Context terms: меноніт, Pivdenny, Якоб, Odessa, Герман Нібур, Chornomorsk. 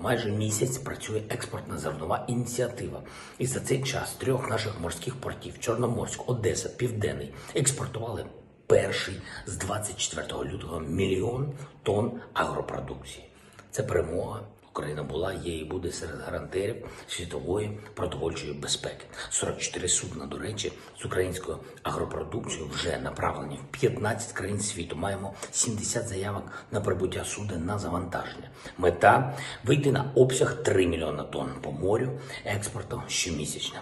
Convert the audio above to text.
майже місяць працює експортно-зернова ініціатива. І за цей час з трьох наших морських портів – Чорноморськ, Одеса, Південний – експортували перший з 24 лютого 1 мільйон тонн агропродукції. Це перемога. Україна була, є і буде серед гарантерів світової продовольчої безпеки. 44 судна, до речі, з українською агропродукцією вже направлені в 15 країн світу. Маємо 70 заявок на прибуття суден на завантаження. Мета – вийти на обсяг 3 мільйона тонн по морю експорту щомісячно.